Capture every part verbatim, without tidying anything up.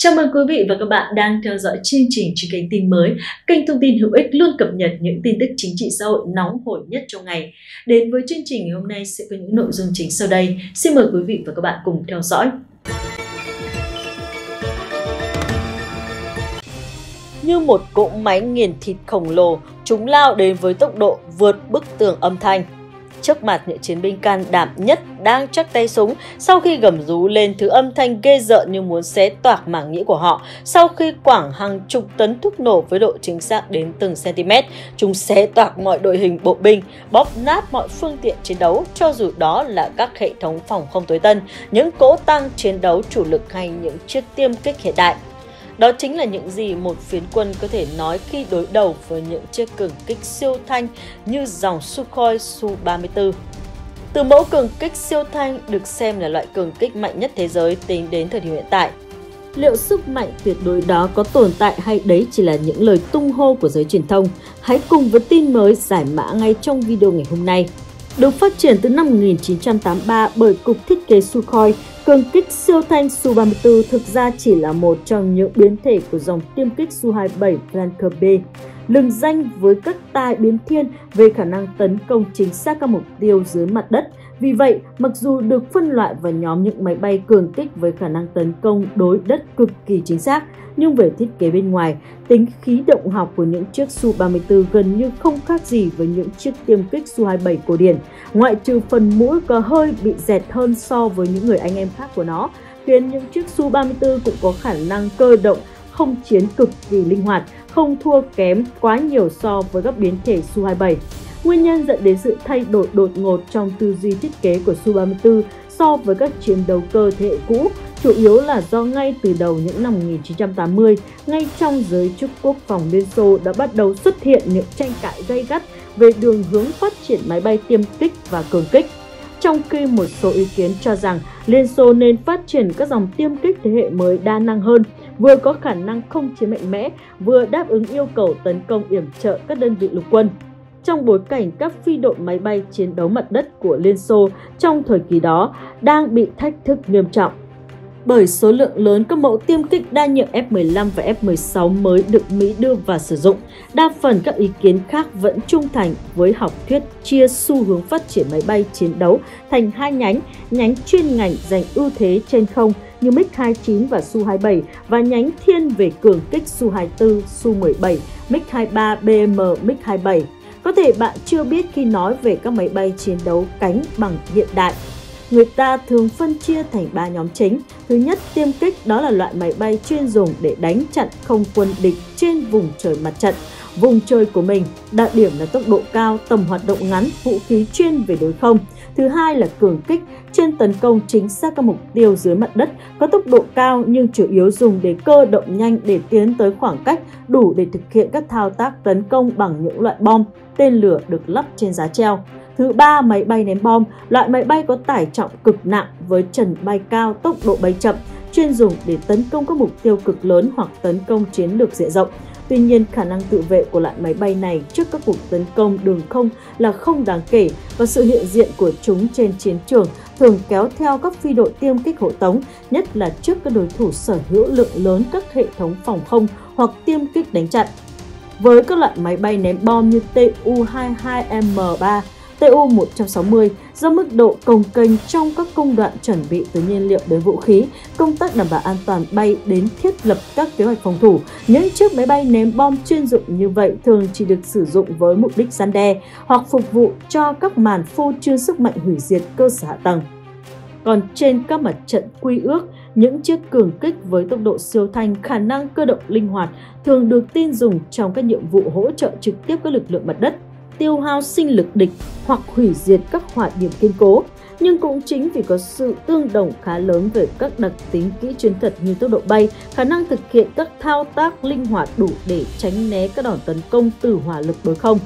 Chào mừng quý vị và các bạn đang theo dõi chương trình trên kênh tin mới, kênh thông tin hữu ích luôn cập nhật những tin tức chính trị xã hội nóng hổi nhất trong ngày. Đến với chương trình ngày hôm nay sẽ có những nội dung chính sau đây. Xin mời quý vị và các bạn cùng theo dõi. Như một cỗ máy nghiền thịt khổng lồ, chúng lao đến với tốc độ vượt bức tường âm thanh. Trước mặt những chiến binh can đảm nhất đang chắc tay súng sau khi gầm rú lên thứ âm thanh ghê rợn như muốn xé toạc màng nhĩ của họ. Sau khi quảng hàng chục tấn thuốc nổ với độ chính xác đến từng cm, chúng xé toạc mọi đội hình bộ binh, bóp nát mọi phương tiện chiến đấu, cho dù đó là các hệ thống phòng không tối tân, những cỗ tăng chiến đấu chủ lực hay những chiếc tiêm kích hiện đại. Đó chính là những gì một phiến quân có thể nói khi đối đầu với những chiếc cường kích siêu thanh như dòng Sukhoi Su ba mươi tư. Từ mẫu cường kích siêu thanh được xem là loại cường kích mạnh nhất thế giới tính đến thời điểm hiện tại. Liệu sức mạnh tuyệt đối đó có tồn tại hay đấy chỉ là những lời tung hô của giới truyền thông? Hãy cùng với tin mới giải mã ngay trong video ngày hôm nay. Được phát triển từ năm một nghìn chín trăm tám mươi ba bởi Cục Thiết kế Sukhoi, cường kích siêu thanh Su ba mươi tư thực ra chỉ là một trong những biến thể của dòng tiêm kích Su hai mươi bảy Flanker B, lừng danh với các tai biến thiên về khả năng tấn công chính xác các mục tiêu dưới mặt đất. Vì vậy, mặc dù được phân loại vào nhóm những máy bay cường kích với khả năng tấn công đối đất cực kỳ chính xác, nhưng về thiết kế bên ngoài, tính khí động học của những chiếc Su ba mươi tư gần như không khác gì với những chiếc tiêm kích Su hai mươi bảy cổ điển, ngoại trừ phần mũi có hơi bị dẹt hơn so với những người anh em khác của nó, khiến những chiếc Su ba mươi tư cũng có khả năng cơ động, không chiến cực kỳ linh hoạt, không thua kém quá nhiều so với các biến thể Su hai mươi bảy. Nguyên nhân dẫn đến sự thay đổi đột ngột trong tư duy thiết kế của Su ba mươi tư so với các chiến đấu cơ thế hệ cũ chủ yếu là do ngay từ đầu những năm một nghìn chín trăm tám mươi, ngay trong giới chức quốc phòng Liên Xô đã bắt đầu xuất hiện những tranh cãi gay gắt về đường hướng phát triển máy bay tiêm kích và cường kích. Trong khi một số ý kiến cho rằng Liên Xô nên phát triển các dòng tiêm kích thế hệ mới đa năng hơn, vừa có khả năng không chiến mạnh mẽ, vừa đáp ứng yêu cầu tấn công yểm trợ các đơn vị lục quân. Trong bối cảnh các phi đội máy bay chiến đấu mặt đất của Liên Xô trong thời kỳ đó đang bị thách thức nghiêm trọng. Bởi số lượng lớn các mẫu tiêm kích đa nhiệm F mười lăm và F mười sáu mới được Mỹ đưa vào sử dụng, đa phần các ý kiến khác vẫn trung thành với học thuyết chia xu hướng phát triển máy bay chiến đấu thành hai nhánh, nhánh chuyên ngành giành ưu thế trên không như MiG hai mươi chín và Su hai mươi bảy và nhánh thiên về cường kích Su hai mươi tư, Su mười bảy, MiG hai mươi ba, bê em, MiG hai mươi bảy. Có thể bạn chưa biết khi nói về các máy bay chiến đấu cánh bằng hiện đại. Người ta thường phân chia thành ba nhóm chính. Thứ nhất, tiêm kích, đó là loại máy bay chuyên dùng để đánh chặn không quân địch trên vùng trời mặt trận, vùng trời của mình, đặc điểm là tốc độ cao, tầm hoạt động ngắn, vũ khí chuyên về đối không. Thứ hai là cường kích, chuyên tấn công chính xác các mục tiêu dưới mặt đất, có tốc độ cao nhưng chủ yếu dùng để cơ động nhanh để tiến tới khoảng cách đủ để thực hiện các thao tác tấn công bằng những loại bom, tên lửa được lắp trên giá treo. Thứ ba, máy bay ném bom, loại máy bay có tải trọng cực nặng với trần bay cao, tốc độ bay chậm, chuyên dùng để tấn công các mục tiêu cực lớn hoặc tấn công chiến lược diện rộng. Tuy nhiên, khả năng tự vệ của loại máy bay này trước các cuộc tấn công đường không là không đáng kể và sự hiện diện của chúng trên chiến trường thường kéo theo các phi đội tiêm kích hộ tống, nhất là trước các đối thủ sở hữu lượng lớn các hệ thống phòng không hoặc tiêm kích đánh chặn. Với các loại máy bay ném bom như Tu hai mươi hai M ba, Tu một trăm sáu mươi, do mức độ cồng kềnh trong các công đoạn chuẩn bị từ nhiên liệu đến vũ khí, công tác đảm bảo an toàn bay đến thiết lập các kế hoạch phòng thủ, những chiếc máy bay ném bom chuyên dụng như vậy thường chỉ được sử dụng với mục đích răn đe hoặc phục vụ cho các màn phô trương sức mạnh hủy diệt cơ sở hạ tầng. Còn trên các mặt trận quy ước, những chiếc cường kích với tốc độ siêu thanh, khả năng cơ động linh hoạt thường được tin dùng trong các nhiệm vụ hỗ trợ trực tiếp các lực lượng mặt đất, tiêu hao sinh lực địch hoặc hủy diệt các hỏa điểm kiên cố. Nhưng cũng chính vì có sự tương đồng khá lớn về các đặc tính kỹ chiến thuật như tốc độ bay, khả năng thực hiện các thao tác linh hoạt đủ để tránh né các đòn tấn công từ hỏa lực đối không.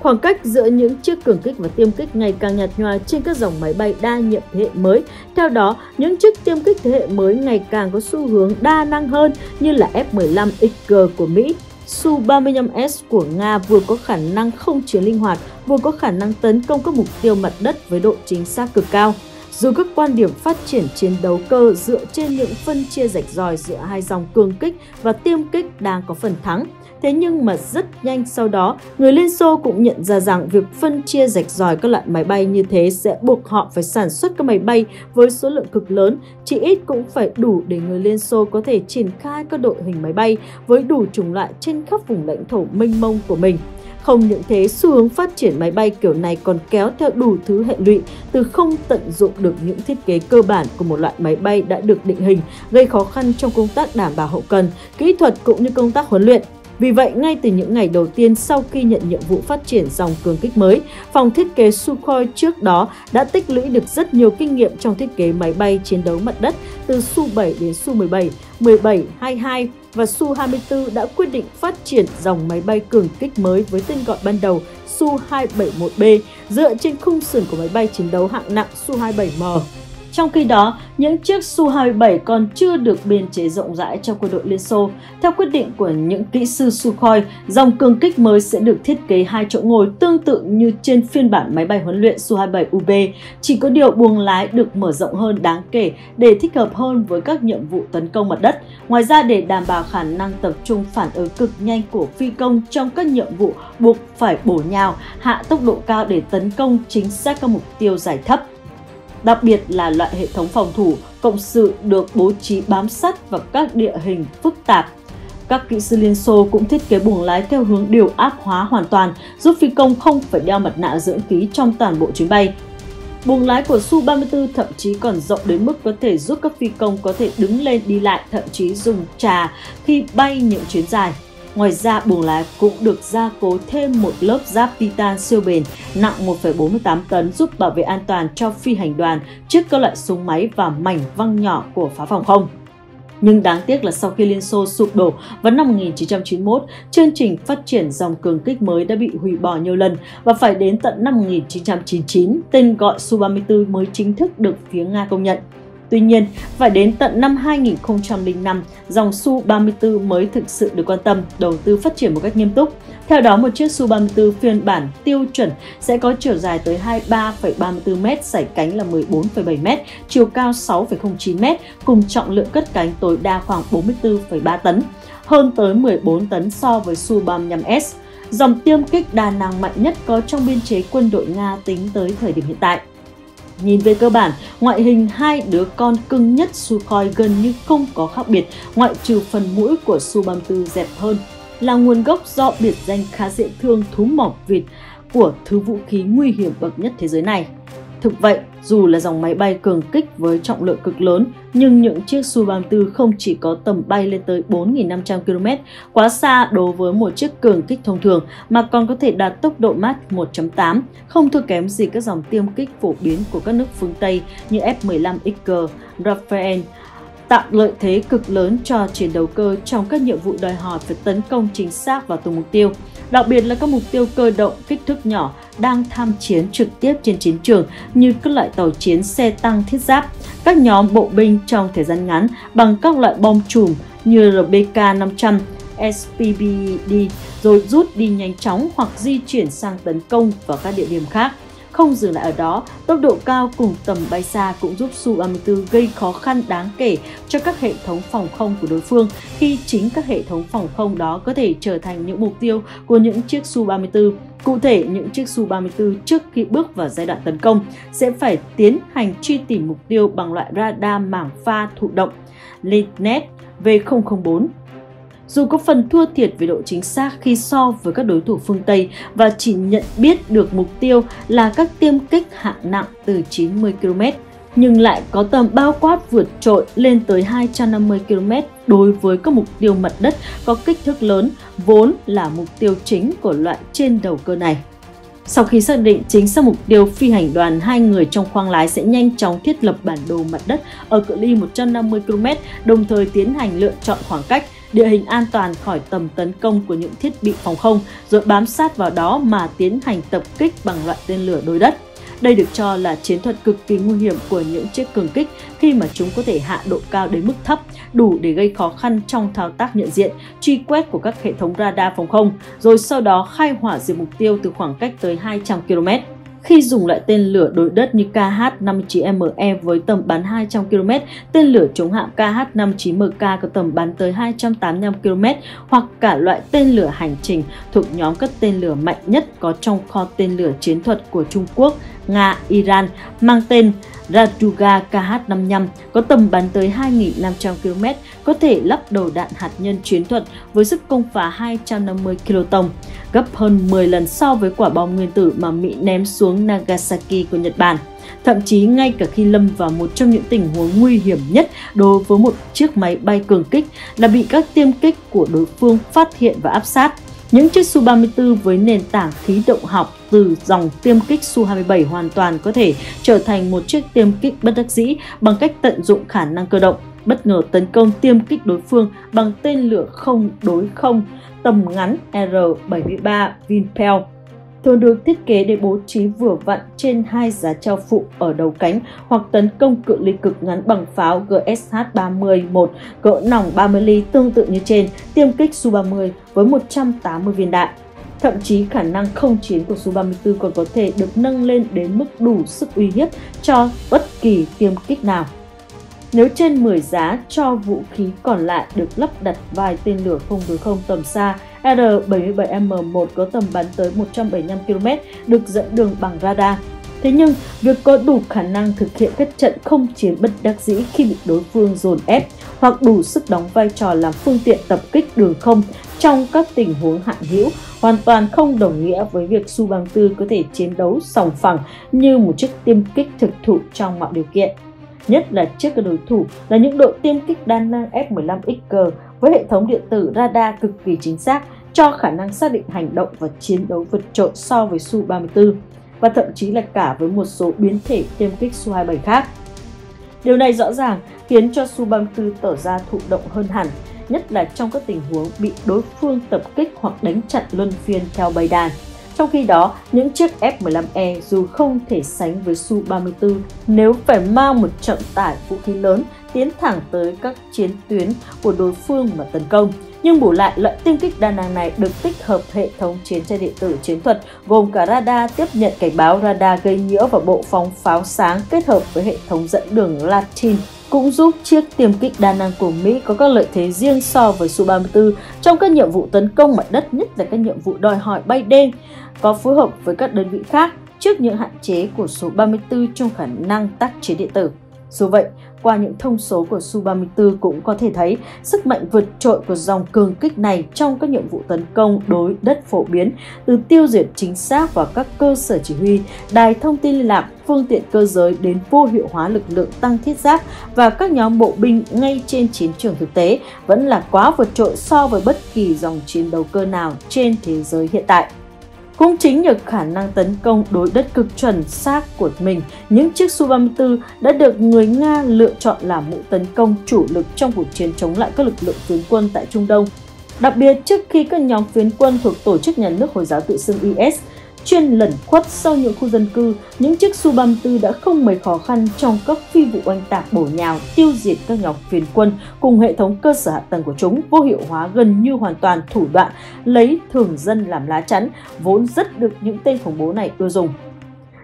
Khoảng cách giữa những chiếc cường kích và tiêm kích ngày càng nhạt nhòa trên các dòng máy bay đa nhiệm thế hệ mới. Theo đó, những chiếc tiêm kích thế hệ mới ngày càng có xu hướng đa năng hơn như là F mười lăm E X của Mỹ, Su ba mươi lăm S của Nga vừa có khả năng không chiến linh hoạt, vừa có khả năng tấn công các mục tiêu mặt đất với độ chính xác cực cao. Dù các quan điểm phát triển chiến đấu cơ dựa trên những phân chia rạch ròi giữa hai dòng cường kích và tiêm kích đang có phần thắng, thế nhưng mà rất nhanh sau đó, người Liên Xô cũng nhận ra rằng việc phân chia rạch ròi các loại máy bay như thế sẽ buộc họ phải sản xuất các máy bay với số lượng cực lớn, chỉ ít cũng phải đủ để người Liên Xô có thể triển khai các đội hình máy bay với đủ chủng loại trên khắp vùng lãnh thổ mênh mông của mình. Không những thế, xu hướng phát triển máy bay kiểu này còn kéo theo đủ thứ hệ lụy, từ không tận dụng được những thiết kế cơ bản của một loại máy bay đã được định hình, gây khó khăn trong công tác đảm bảo hậu cần, kỹ thuật cũng như công tác huấn luyện. Vì vậy, ngay từ những ngày đầu tiên sau khi nhận nhiệm vụ phát triển dòng cường kích mới, phòng thiết kế Sukhoi trước đó đã tích lũy được rất nhiều kinh nghiệm trong thiết kế máy bay chiến đấu mặt đất từ Su bảy đến Su mười bảy, mười bảy, hai mươi hai và Su hai mươi tư đã quyết định phát triển dòng máy bay cường kích mới với tên gọi ban đầu Su hai bảy mốt B dựa trên khung sườn của máy bay chiến đấu hạng nặng Su hai bảy M. Trong khi đó, những chiếc Su hai mươi bảy còn chưa được biên chế rộng rãi cho quân đội Liên Xô. Theo quyết định của những kỹ sư Sukhoi, dòng cường kích mới sẽ được thiết kế hai chỗ ngồi tương tự như trên phiên bản máy bay huấn luyện Su hai mươi bảy U B, chỉ có điều buồng lái được mở rộng hơn đáng kể để thích hợp hơn với các nhiệm vụ tấn công mặt đất. Ngoài ra, để đảm bảo khả năng tập trung phản ứng cực nhanh của phi công trong các nhiệm vụ buộc phải bổ nhào, hạ tốc độ cao để tấn công chính xác các mục tiêu giải thấp. Đặc biệt là loại hệ thống phòng thủ, cộng sự được bố trí bám sát vào các địa hình phức tạp. Các kỹ sư Liên Xô cũng thiết kế buồng lái theo hướng điều áp hóa hoàn toàn, giúp phi công không phải đeo mặt nạ dưỡng khí trong toàn bộ chuyến bay. Buồng lái của Su ba mươi tư thậm chí còn rộng đến mức có thể giúp các phi công có thể đứng lên đi lại, thậm chí dùng trà khi bay những chuyến dài. Ngoài ra, buồng lái cũng được gia cố thêm một lớp giáp titan siêu bền nặng một phẩy bốn mươi tám tấn giúp bảo vệ an toàn cho phi hành đoàn trước các loại súng máy và mảnh văng nhỏ của pháo phòng không. Nhưng đáng tiếc là sau khi Liên Xô sụp đổ vào năm một nghìn chín trăm chín mươi mốt, chương trình phát triển dòng cường kích mới đã bị hủy bỏ nhiều lần và phải đến tận năm một nghìn chín trăm chín mươi chín, tên gọi Su ba mươi tư mới chính thức được phía Nga công nhận. Tuy nhiên, phải đến tận năm hai nghìn không trăm lẻ năm, dòng Su ba mươi tư mới thực sự được quan tâm, đầu tư phát triển một cách nghiêm túc. Theo đó, một chiếc Su ba mươi tư phiên bản tiêu chuẩn sẽ có chiều dài tới hai mươi ba phẩy ba mươi tư mét, sải cánh là mười bốn phẩy bảy mét, chiều cao sáu phẩy không chín mét, cùng trọng lượng cất cánh tối đa khoảng bốn mươi tư phẩy ba tấn, hơn tới mười bốn tấn so với Su ba mươi lăm S, dòng tiêm kích đa năng mạnh nhất có trong biên chế quân đội Nga tính tới thời điểm hiện tại. Nhìn về cơ bản, ngoại hình hai đứa con cưng nhất Sukhoi gần như không có khác biệt, ngoại trừ phần mũi của Su ba mươi tư dẹp hơn, là nguồn gốc do biệt danh khá dễ thương thú mỏng vịt của thứ vũ khí nguy hiểm bậc nhất thế giới này. Thực vậy, dù là dòng máy bay cường kích với trọng lượng cực lớn, nhưng những chiếc Su ba mươi tư không chỉ có tầm bay lên tới bốn nghìn năm trăm ki lô mét, quá xa đối với một chiếc cường kích thông thường, mà còn có thể đạt tốc độ Mach một chấm tám, không thua kém gì các dòng tiêm kích phổ biến của các nước phương Tây như F mười lăm E X, Rafale, tạo lợi thế cực lớn cho chiến đấu cơ trong các nhiệm vụ đòi hỏi phải tấn công chính xác vào từng mục tiêu, đặc biệt là các mục tiêu cơ động kích thước nhỏ đang tham chiến trực tiếp trên chiến trường như các loại tàu chiến, xe tăng, thiết giáp, các nhóm bộ binh trong thời gian ngắn bằng các loại bom chùm như R B K năm trăm, S P B D rồi rút đi nhanh chóng hoặc di chuyển sang tấn công vào các địa điểm khác. Không dừng lại ở đó, tốc độ cao cùng tầm bay xa cũng giúp Su ba mươi tư gây khó khăn đáng kể cho các hệ thống phòng không của đối phương, khi chính các hệ thống phòng không đó có thể trở thành những mục tiêu của những chiếc Su ba mươi tư. Cụ thể, những chiếc Su ba mươi tư trước khi bước vào giai đoạn tấn công sẽ phải tiến hành truy tìm mục tiêu bằng loại radar mảng pha thụ động Linnet V không không bốn. Dù có phần thua thiệt về độ chính xác khi so với các đối thủ phương Tây và chỉ nhận biết được mục tiêu là các tiêm kích hạng nặng từ chín mươi ki lô mét, nhưng lại có tầm bao quát vượt trội lên tới hai trăm năm mươi ki lô mét đối với các mục tiêu mặt đất có kích thước lớn, vốn là mục tiêu chính của loại trên đầu cơ này. Sau khi xác định chính xác mục tiêu, phi hành đoàn hai người trong khoang lái sẽ nhanh chóng thiết lập bản đồ mặt đất ở cự ly một trăm năm mươi ki lô mét, đồng thời tiến hành lựa chọn khoảng cách, địa hình an toàn khỏi tầm tấn công của những thiết bị phòng không, rồi bám sát vào đó mà tiến hành tập kích bằng loại tên lửa đối đất. Đây được cho là chiến thuật cực kỳ nguy hiểm của những chiếc cường kích khi mà chúng có thể hạ độ cao đến mức thấp, đủ để gây khó khăn trong thao tác nhận diện, truy quét của các hệ thống radar phòng không, rồi sau đó khai hỏa diệt mục tiêu từ khoảng cách tới hai trăm ki lô mét. Khi dùng loại tên lửa đối đất như K H năm mươi chín M E với tầm bắn hai trăm ki lô mét, tên lửa chống hạm K H năm mươi chín M K có tầm bắn tới hai trăm tám mươi lăm ki lô mét hoặc cả loại tên lửa hành trình thuộc nhóm các tên lửa mạnh nhất có trong kho tên lửa chiến thuật của Trung Quốc, Nga, Iran mang tên Raduga K H năm mươi lăm có tầm bắn tới hai nghìn năm trăm ki lô mét, có thể lắp đầu đạn hạt nhân chiến thuật với sức công phá hai trăm năm mươi kiloton, gấp hơn mười lần so với quả bom nguyên tử mà Mỹ ném xuống Nagasaki của Nhật Bản. Thậm chí ngay cả khi lâm vào một trong những tình huống nguy hiểm nhất đối với một chiếc máy bay cường kích là bị các tiêm kích của đối phương phát hiện và áp sát. Những chiếc Su ba mươi tư với nền tảng khí động học từ dòng tiêm kích Su hai mươi bảy hoàn toàn có thể trở thành một chiếc tiêm kích bất đắc dĩ bằng cách tận dụng khả năng cơ động, bất ngờ tấn công tiêm kích đối phương bằng tên lửa không đối không tầm ngắn R bảy mươi ba Vinpel. Thường được thiết kế để bố trí vừa vặn trên hai giá treo phụ ở đầu cánh hoặc tấn công cự ly cực ngắn bằng pháo G S H ba mươi một cỡ nòng ba mươi ly tương tự như trên, tiêm kích Su ba mươi với một trăm tám mươi viên đạn. Thậm chí khả năng không chiến của Su ba mươi tư còn có thể được nâng lên đến mức đủ sức uy hiếp cho bất kỳ tiêm kích nào. Nếu trên mười giá cho vũ khí còn lại được lắp đặt vài tên lửa không đối không tầm xa, R bảy mươi bảy M một có tầm bắn tới một trăm bảy mươi lăm ki lô mét được dẫn đường bằng radar. Thế nhưng, việc có đủ khả năng thực hiện các trận không chiến bất đắc dĩ khi bị đối phương dồn ép hoặc đủ sức đóng vai trò làm phương tiện tập kích đường không trong các tình huống hạn hữu hoàn toàn không đồng nghĩa với việc Su ba mươi tư có thể chiến đấu sòng phẳng như một chiếc tiêm kích thực thụ trong mọi điều kiện. Nhất là trước các đối thủ là những đội tiêm kích đa năng F mười lăm X G với hệ thống điện tử radar cực kỳ chính xác cho khả năng xác định hành động và chiến đấu vượt trội so với Su ba mươi tư và thậm chí là cả với một số biến thể tiêm kích Su hai mươi bảy khác. Điều này rõ ràng khiến cho Su ba mươi tư tỏ ra thụ động hơn hẳn, nhất là trong các tình huống bị đối phương tập kích hoặc đánh chặn luân phiên theo bầy đàn. Trong khi đó, những chiếc F mười lăm E dù không thể sánh với Su ba mươi tư nếu phải mang một trọng tải vũ khí lớn tiến thẳng tới các chiến tuyến của đối phương mà tấn công. Nhưng bù lại, loại tiêm kích đa năng này được tích hợp hệ thống chiến tranh điện tử chiến thuật gồm cả radar tiếp nhận cảnh báo, radar gây nhiễu và bộ phóng pháo sáng kết hợp với hệ thống dẫn đường Latin, cũng giúp chiếc tiêm kích đa năng của Mỹ có các lợi thế riêng so với Su ba mươi tư trong các nhiệm vụ tấn công mặt đất, nhất là các nhiệm vụ đòi hỏi bay đêm, có phối hợp với các đơn vị khác trước những hạn chế của Su ba mươi tư trong khả năng tác chiến điện tử. Dù vậy, qua những thông số của Su ba mươi tư cũng có thể thấy sức mạnh vượt trội của dòng cường kích này trong các nhiệm vụ tấn công đối đất phổ biến, từ tiêu diệt chính xác vào các cơ sở chỉ huy, đài thông tin liên lạc, phương tiện cơ giới đến vô hiệu hóa lực lượng tăng thiết giáp và các nhóm bộ binh ngay trên chiến trường thực tế vẫn là quá vượt trội so với bất kỳ dòng chiến đấu cơ nào trên thế giới hiện tại. Cũng chính nhờ khả năng tấn công đối đất cực chuẩn xác của mình, những chiếc Su ba mươi tư đã được người Nga lựa chọn làm mũi tấn công chủ lực trong cuộc chiến chống lại các lực lượng phiến quân tại Trung Đông. Đặc biệt trước khi các nhóm phiến quân thuộc tổ chức nhà nước Hồi giáo tự xưng I S chuyên lẩn khuất sau những khu dân cư, những chiếc Su ba mươi tư đã không mấy khó khăn trong các phi vụ oanh tạc bổ nhào tiêu diệt các nhóm phiến quân cùng hệ thống cơ sở hạ tầng của chúng, vô hiệu hóa gần như hoàn toàn thủ đoạn lấy thường dân làm lá chắn vốn rất được những tên khủng bố này ưa dùng.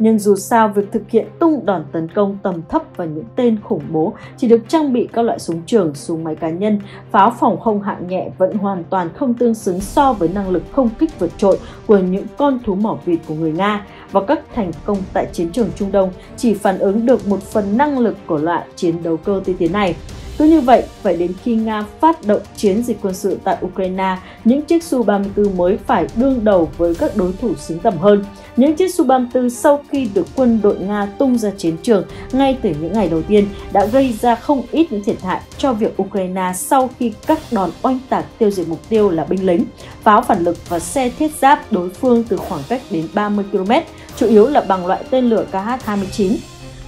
Nhưng dù sao, việc thực hiện tung đòn tấn công tầm thấp và những tên khủng bố chỉ được trang bị các loại súng trường, súng máy cá nhân, pháo phòng không hạng nhẹ vẫn hoàn toàn không tương xứng so với năng lực không kích vượt trội của những con thú mỏ vịt của người Nga, và các thành công tại chiến trường Trung Đông chỉ phản ứng được một phần năng lực của loại chiến đấu cơ tiên tiến này. Cứ như vậy, phải đến khi Nga phát động chiến dịch quân sự tại Ukraine, những chiếc Su ba mươi tư mới phải đương đầu với các đối thủ xứng tầm hơn. Những chiếc Su ba mươi tư sau khi được quân đội Nga tung ra chiến trường ngay từ những ngày đầu tiên đã gây ra không ít những thiệt hại cho việc Ukraine sau khi các đòn oanh tạc tiêu diệt mục tiêu là binh lính, pháo phản lực và xe thiết giáp đối phương từ khoảng cách đến ba mươi ki lô mét, chủ yếu là bằng loại tên lửa K H hai mươi chín.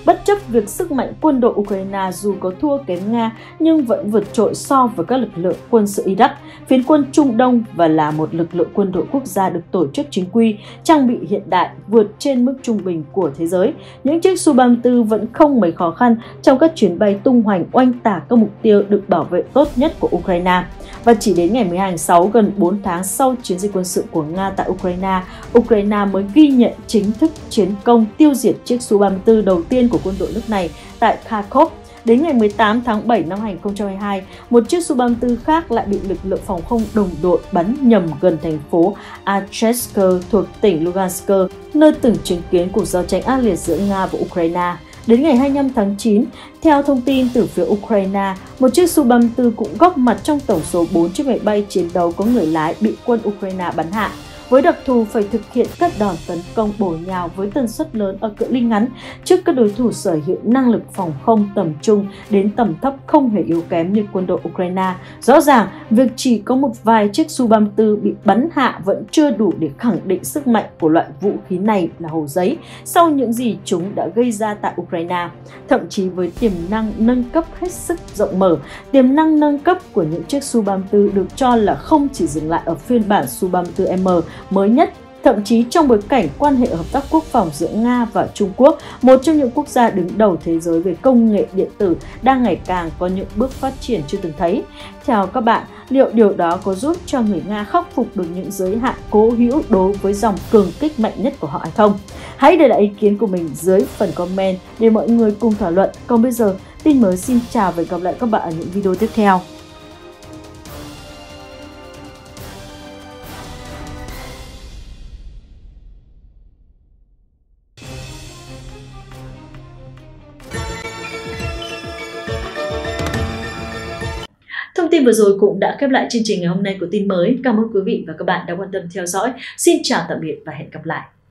Bất chấp việc sức mạnh quân đội Ukraine dù có thua kém Nga nhưng vẫn vượt trội so với các lực lượng quân sự Iraq, phiến quân Trung Đông và là một lực lượng quân đội quốc gia được tổ chức chính quy, trang bị hiện đại vượt trên mức trung bình của thế giới, những chiếc Su ba mươi tư vẫn không mấy khó khăn trong các chuyến bay tung hoành oanh tả các mục tiêu được bảo vệ tốt nhất của Ukraine. Và chỉ đến ngày mười hai tháng sáu, gần bốn tháng sau chiến dịch quân sự của Nga tại Ukraine, Ukraine mới ghi nhận chính thức chiến công tiêu diệt chiếc Su ba mươi tư đầu tiên của quân đội nước này tại Kharkov. Đến ngày mười tám tháng bảy năm hai nghìn không trăm hai mươi hai, một chiếc Su ba mươi tư khác lại bị lực lượng phòng không đồng đội bắn nhầm gần thành phố Archetsk thuộc tỉnh Lugansk, nơi từng chứng kiến cuộc giao tranh ác liệt giữa Nga và Ukraine. Đến ngày hai mươi lăm tháng chín, theo thông tin từ phía Ukraine, một chiếc Su ba mươi tư cũng góp mặt trong tổng số bốn chiếc máy bay chiến đấu có người lái bị quân Ukraine bắn hạ. Với đặc thù phải thực hiện các đòn tấn công bổ nhào với tần suất lớn ở cự ly ngắn trước các đối thủ sở hữu năng lực phòng không tầm trung đến tầm thấp không hề yếu kém như quân đội Ukraine, rõ ràng việc chỉ có một vài chiếc Su ba mươi tư bị bắn hạ vẫn chưa đủ để khẳng định sức mạnh của loại vũ khí này là hồ giấy sau những gì chúng đã gây ra tại Ukraine. Thậm chí với tiềm năng nâng cấp hết sức rộng mở, tiềm năng nâng cấp của những chiếc Su ba mươi tư được cho là không chỉ dừng lại ở phiên bản Su ba mươi tư M mới nhất. Thậm chí trong bối cảnh quan hệ hợp tác quốc phòng giữa Nga và Trung Quốc, một trong những quốc gia đứng đầu thế giới về công nghệ điện tử, đang ngày càng có những bước phát triển chưa từng thấy. Theo các bạn, liệu điều đó có giúp cho người Nga khắc phục được những giới hạn cố hữu đối với dòng cường kích mạnh nhất của họ hay không? Hãy để lại ý kiến của mình dưới phần comment để mọi người cùng thảo luận. Còn bây giờ, tin mới xin chào và gặp lại các bạn ở những video tiếp theo. Thông tin vừa rồi cũng đã khép lại chương trình ngày hôm nay của tin mới. Cảm ơn quý vị và các bạn đã quan tâm theo dõi. Xin chào tạm biệt và hẹn gặp lại.